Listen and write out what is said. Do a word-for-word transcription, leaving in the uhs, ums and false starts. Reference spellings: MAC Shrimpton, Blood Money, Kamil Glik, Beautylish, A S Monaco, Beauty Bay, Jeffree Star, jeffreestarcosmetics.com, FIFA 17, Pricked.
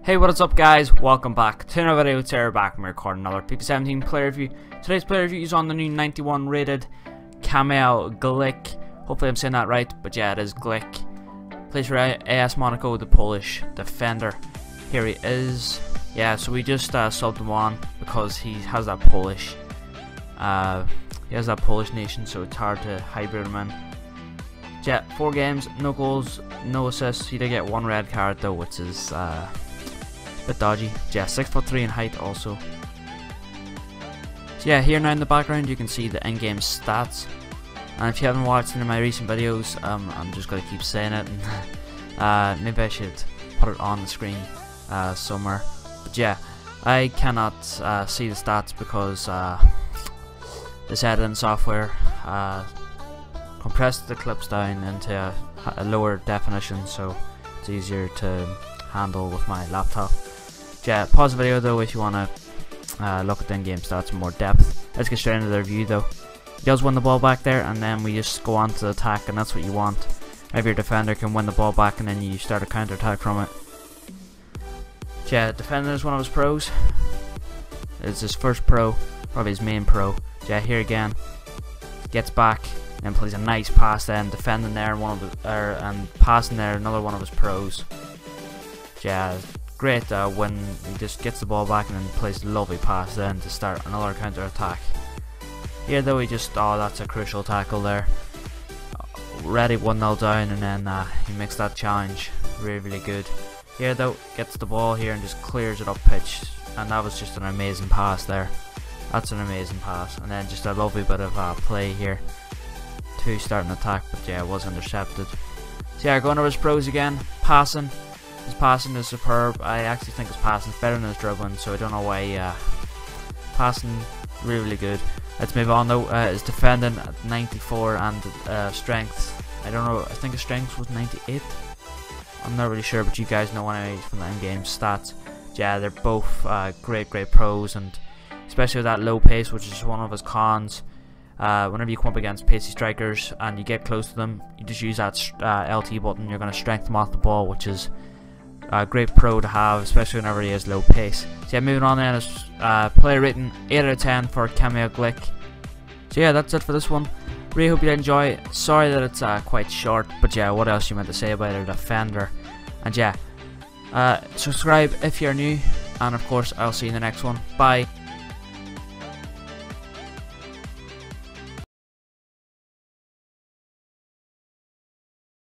Hey, what's up guys, welcome back to another video. It's Eric back and we're recording another FIFA seventeen player review. Today's player review is on the new ninety-one rated Kamil Glik. Hopefully I'm saying that right, but yeah, it is Glik. Plays for A S Monaco, the Polish defender. Here he is. Yeah, so we just uh, subbed him on because he has that Polish uh, he has that Polish nation, so it's hard to hybrid him in. Yeah, four games, no goals, no assists. He did get one red card though, which is uh, bit dodgy. Yeah, six foot three in height also. So yeah, here now in the background you can see the in-game stats, and if you haven't watched any of my recent videos, um, I'm just going to keep saying it, and uh, maybe I should put it on the screen uh, somewhere. But yeah, I cannot uh, see the stats because uh, this editing software uh, compressed the clips down into a, a lower definition, so it's easier to handle with my laptop. Yeah, pause the video though if you want to uh, look at the in-game stats in more depth. Let's get straight into the review though. He does win the ball back there, and then we just go on to the attack, and that's what you want. Every defender can win the ball back and then you start a counter attack from it. Yeah, defender is one of his pros. It's his first pro, probably his main pro. Yeah, here again, gets back and plays a nice pass. Then defending there, one of the, er, and passing there, another one of his pros. Yeah, great uh, when he just gets the ball back and then plays a lovely pass then to start another counter attack. Here though, he just, oh, that's a crucial tackle there. Already one nil down, and then uh, he makes that challenge really, really good. Here though, gets the ball here and just clears it up pitch, and that was just an amazing pass there. That's an amazing pass, and then just a lovely bit of uh, play here to start an attack, but yeah, it was intercepted. So yeah, going over his pros again, passing. His passing is superb. I actually think his passing is better than his dribbling, so I don't know why. Uh, passing really, really good. Let's move on though. Uh, his defending at ninety-four and uh, strength. I don't know. I think his strength was ninety-eight. I'm not really sure, but you guys know anyway from the in-game stats. Yeah, they're both uh, great, great pros, and especially with that low pace, which is one of his cons. Uh, whenever you come up against pacey strikers and you get close to them, you just use that uh, L T button. You're going to strength them off the ball, which is a great pro to have, especially whenever he has low pace. So yeah, moving on then, is uh, player rating eight out of ten for Kamil Glik. So yeah, that's it for this one. Really hope you enjoy. Sorry that it's uh, quite short, but yeah, what else you meant to say about a defender? And yeah, uh, subscribe if you're new, and of course I'll see you in the next one. Bye.